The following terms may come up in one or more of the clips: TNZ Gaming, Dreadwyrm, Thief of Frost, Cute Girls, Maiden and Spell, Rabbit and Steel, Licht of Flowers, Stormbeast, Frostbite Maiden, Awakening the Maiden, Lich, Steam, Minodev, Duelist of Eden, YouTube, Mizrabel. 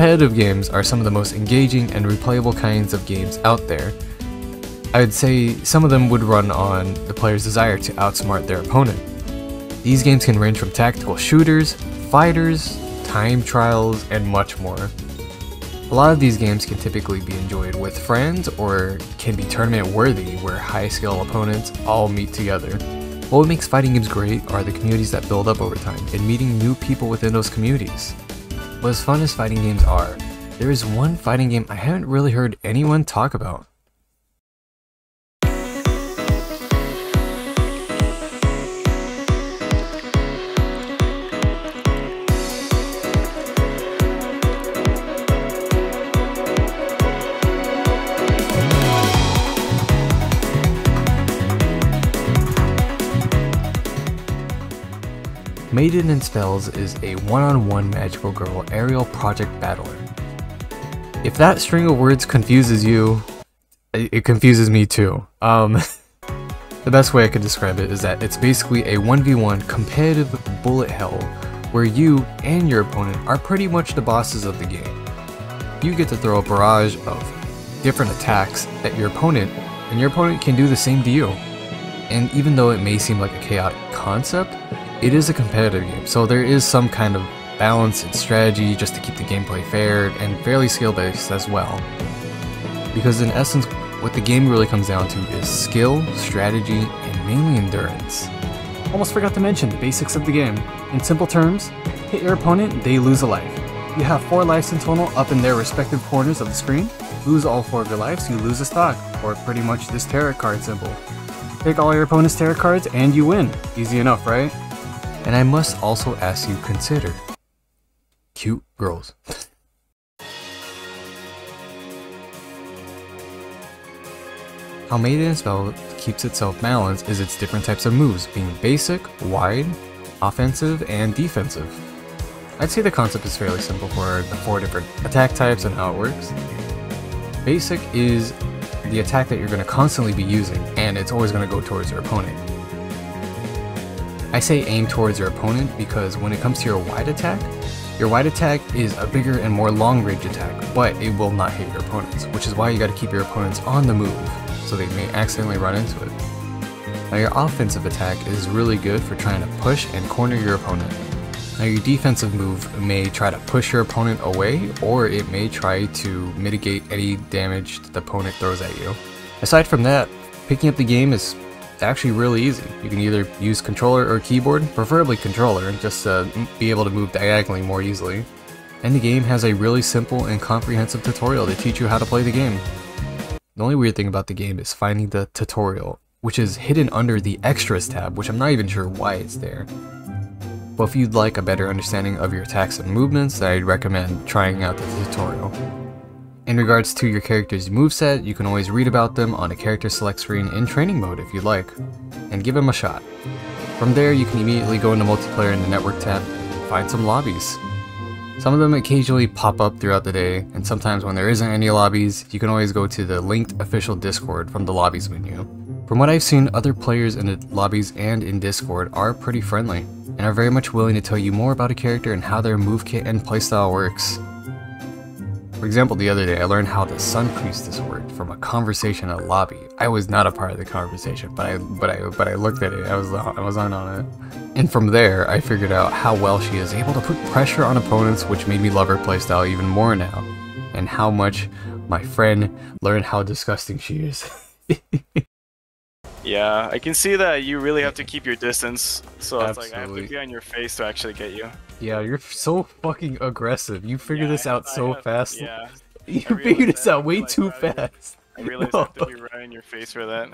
Competitive games are some of the most engaging and replayable kinds of games out there. I'd say some of them would run on the player's desire to outsmart their opponent. These games can range from tactical shooters, fighters, time trials, and much more. A lot of these games can typically be enjoyed with friends or can be tournament worthy where high skill opponents all meet together. What makes fighting games great are the communities that build up over time and meeting new people within those communities. But as fun as fighting games are, there is one fighting game I haven't really heard anyone talk about. Maiden and Spell is a one-on-one magical girl aerial project battler. If that string of words confuses you, it confuses me too. The best way I could describe it is that it's basically a 1v1 competitive bullet hell where you and your opponent are pretty much the bosses of the game. You get to throw a barrage of different attacks at your opponent, and your opponent can do the same to you. And even though it may seem like a chaotic concept, it is a competitive game, so there is some kind of balance and strategy just to keep the gameplay fair and fairly skill-based as well. Because in essence, what the game really comes down to is skill, strategy, and mainly endurance. Almost forgot to mention the basics of the game. In simple terms, hit your opponent, they lose a life. You have 4 lives in total up in their respective corners of the screen. Lose all 4 of your lives, you lose a stock, or pretty much this tarot card symbol. Pick all your opponent's tarot cards and you win. Easy enough, right? And I must also ask you consider Cute Girls. How Maiden and Spell keeps itself balanced is its different types of moves, being basic, wide, offensive, and defensive. I'd say the concept is fairly simple for the 4 different attack types and how it works. Basic is the attack that you're going to constantly be using, and it's always going to go towards your opponent. I say aim towards your opponent because when it comes to your wide attack is a bigger and more long-range attack, but it will not hit your opponents, which is why you gotta keep your opponents on the move, so they may accidentally run into it. Now your offensive attack is really good for trying to push and corner your opponent. Now your defensive move may try to push your opponent away, or it may try to mitigate any damage the opponent throws at you. Aside from that, picking up the game is actually really easy. You can either use controller or keyboard, preferably controller, just to be able to move diagonally more easily. And the game has a really simple and comprehensive tutorial to teach you how to play the game. The only weird thing about the game is finding the tutorial, which is hidden under the extras tab, which I'm not even sure why it's there. But if you'd like a better understanding of your attacks and movements, then I'd recommend trying out the tutorial. In regards to your character's moveset, you can always read about them on a character select screen in training mode if you'd like, and give them a shot. From there, you can immediately go into multiplayer in the network tab and find some lobbies. Some of them occasionally pop up throughout the day, and sometimes when there isn't any lobbies, you can always go to the linked official Discord from the lobbies menu. From what I've seen, other players in the lobbies and in Discord are pretty friendly, and are very much willing to tell you more about a character and how their move kit and playstyle works. For example, the other day I learned how the Sun Priestess worked from a conversation at a lobby. I was not a part of the conversation, but I looked at it. I was on it, and from there I figured out how well she is able to put pressure on opponents, which made me love her playstyle even more now, and how much my friend learned how disgusting she is. Yeah, I can see that you really have to keep your distance. So it's like I have to be on your face to actually get you. Yeah, you're so fucking aggressive. You figure this out so fast. Yeah. You figure this out way too fast. I realized I have to be right in your face for that.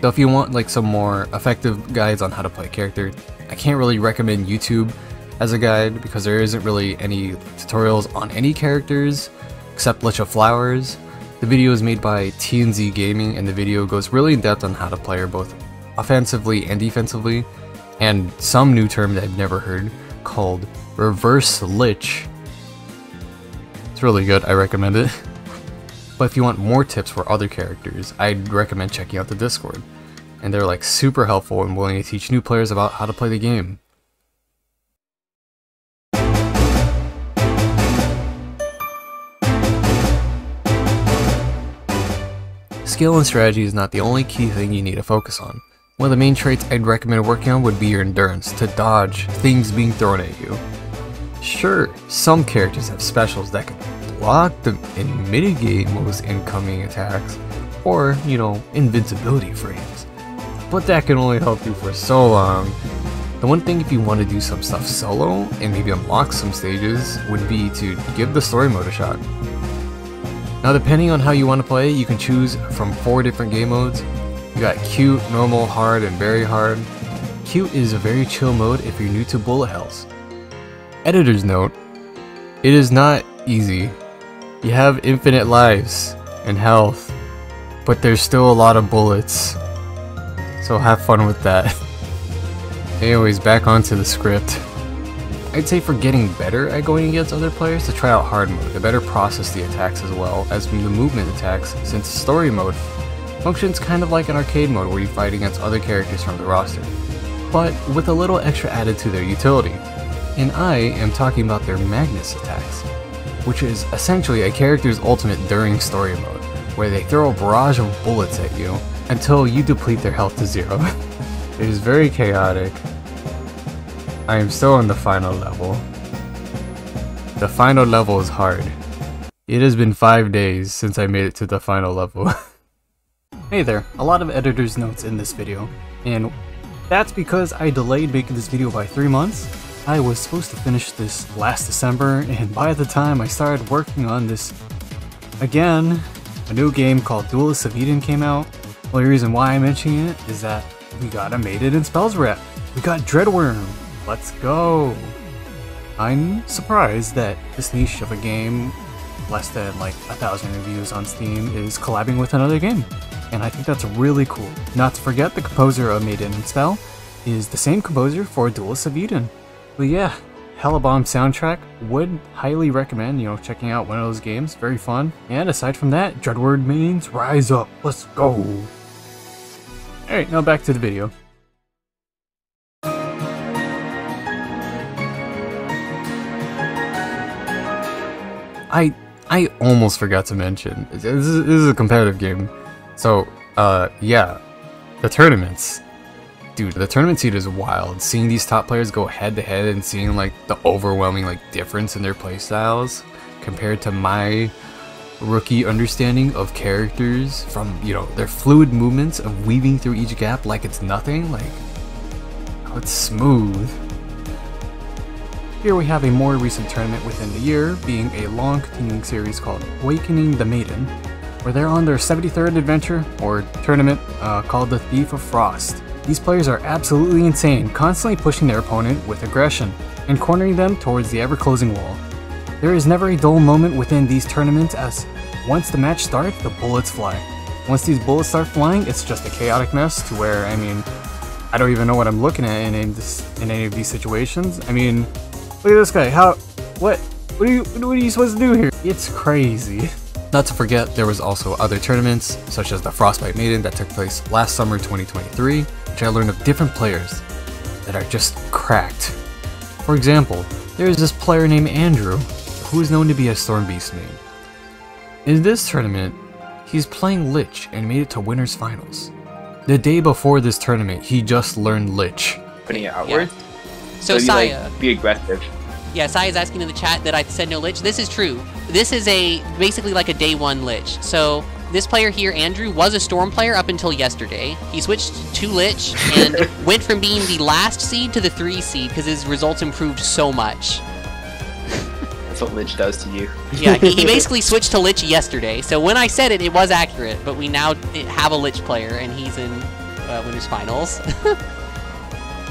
So if you want like some more effective guides on how to play character, I can't really recommend YouTube as a guide because there isn't really any tutorials on any characters except Licht of Flowers. The video is made by TNZ Gaming, and the video goes really in depth on how to play her both offensively and defensively, and some new term that I've never heard called reverse Lich. It's really good, I recommend it. But if you want more tips for other characters, I'd recommend checking out the Discord, and they're like super helpful and willing to teach new players about how to play the game. Skill and strategy is not the only key thing you need to focus on. One of the main traits I'd recommend working on would be your endurance, to dodge things being thrown at you. Sure, some characters have specials that can block them and mitigate most incoming attacks, or, you know, invincibility frames. But that can only help you for so long. The one thing if you want to do some stuff solo, and maybe unlock some stages, would be to give the story mode a shot. Now depending on how you want to play, you can choose from 4 different game modes. You got Cute, Normal, Hard, and Very Hard. Cute is a very chill mode if you're new to bullet hells. Editor's note, it is not easy. You have infinite lives and health, but there's still a lot of bullets. So have fun with that. Anyways, back onto the script. I'd say for getting better at going against other players to try out hard mode to better process the attacks as well as the movement attacks, since story mode functions kind of like an arcade mode where you fight against other characters from the roster, but with a little extra added to their utility. And I am talking about their Magnus attacks, which is essentially a character's ultimate during story mode, where they throw a barrage of bullets at you until you deplete their health to 0. It is very chaotic. I am still on the final level. The final level is hard. It has been 5 days since I made it to the final level. Hey there, a lot of editor's notes in this video, and that's because I delayed making this video by 3 months. I was supposed to finish this last December, and by the time I started working on this again, a new game called Duelist of Eden came out. The only reason why I'm mentioning it is that we got a Maiden and Spell rep. We got Dreadwyrm. Let's go! I'm surprised that this niche of a game, less than like 1,000 reviews on Steam, is collabing with another game, and I think that's really cool. Not to forget, the composer of Maiden and Spell is the same composer for Duelist of Eden. But yeah, hella bomb soundtrack. Would highly recommend, you know, checking out one of those games. Very fun. And aside from that, Dreadwyrm mains, rise up. Let's go. Alright, now back to the video. I almost forgot to mention, this is a competitive game. So, yeah, the tournaments. Dude, the tournament scene is wild. Seeing these top players go head to head and seeing like the overwhelming like difference in their playstyles compared to my rookie understanding of characters, from, you know, their fluid movements of weaving through each gap like it's nothing, like oh, it's smooth. Here we have a more recent tournament within the year, being a long continuing series called Awakening the Maiden, where they're on their 73rd adventure or tournament called the Thief of Frost. These players are absolutely insane, constantly pushing their opponent with aggression and cornering them towards the ever-closing wall. There is never a dull moment within these tournaments, as once the match starts, the bullets fly. Once these bullets start flying, it's just a chaotic mess to where, I mean, I don't even know what I'm looking at in any of these situations. I mean, look at this guy, how, what are you supposed to do here? It's crazy. Not to forget, there was also other tournaments, such as the Frostbite Maiden that took place last summer 2023, which I learned of different players that are just cracked. For example, there is this player named Andrew, who is known to be a Stormbeast main. In this tournament, he's playing Lich and made it to Winners Finals. The day before this tournament, he just learned Lich. Putting it outward? Yeah. So Saya. Like, be aggressive. Yeah, Saya's asking in the chat that I said no Lich. This is true. This is a basically like a day 1 Lich. So this player here, Andrew, was a Storm player up until yesterday. He switched to Lich and went from being the last seed to the 3 seed because his results improved so much. That's what Lich does to you. Yeah, he basically switched to Lich yesterday. So when I said it, it was accurate, but we now have a Lich player and he's in Winners Finals.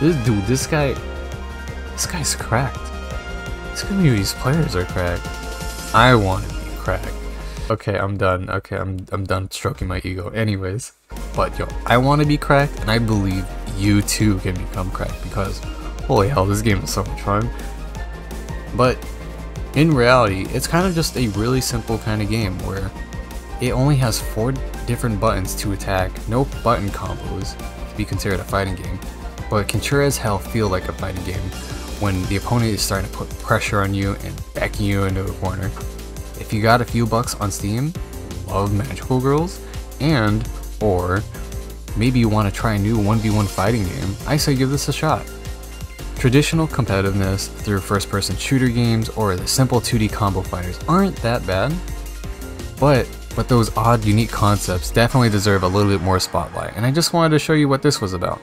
This guy's cracked. It's gonna be these players are cracked. I want to be cracked. Okay, I'm done. Okay, I'm done stroking my ego. Anyways, but yo, I want to be cracked, and I believe you too can become cracked because holy hell, this game is so much fun. But in reality, it's kind of just a really simple kind of game where it only has 4 different buttons to attack. No button combos to be considered a fighting game, but it can sure as hell feel like a fighting game when the opponent is starting to put pressure on you and backing you into a corner. If you got a few bucks on Steam, love Magical Girls, and or maybe you want to try a new 1v1 fighting game, I say give this a shot. Traditional competitiveness through first-person shooter games or the simple 2D combo fighters aren't that bad, but those odd, unique concepts definitely deserve a little bit more spotlight, and I just wanted to show you what this was about.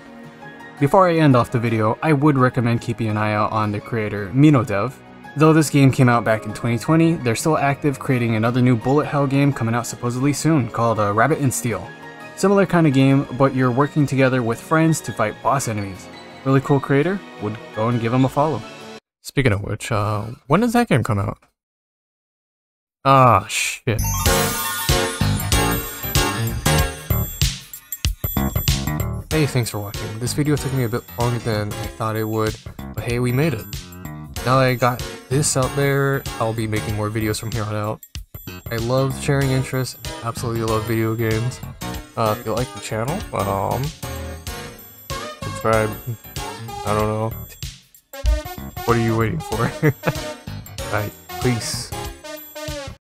Before I end off the video, I would recommend keeping an eye out on the creator Minodev. Though this game came out back in 2020, they're still active, creating another new bullet hell game coming out supposedly soon called Rabbit and Steel. Similar kind of game, but you're working together with friends to fight boss enemies. Really cool creator, would go and give him a follow. Speaking of which, when does that game come out? Ah, shit. Hey, thanks for watching. This video took me a bit longer than I thought it would, but hey, we made it. Now that I got this out there, I'll be making more videos from here on out. I love sharing interests, absolutely love video games. If you like the channel, subscribe, I don't know. What are you waiting for? Alright, peace.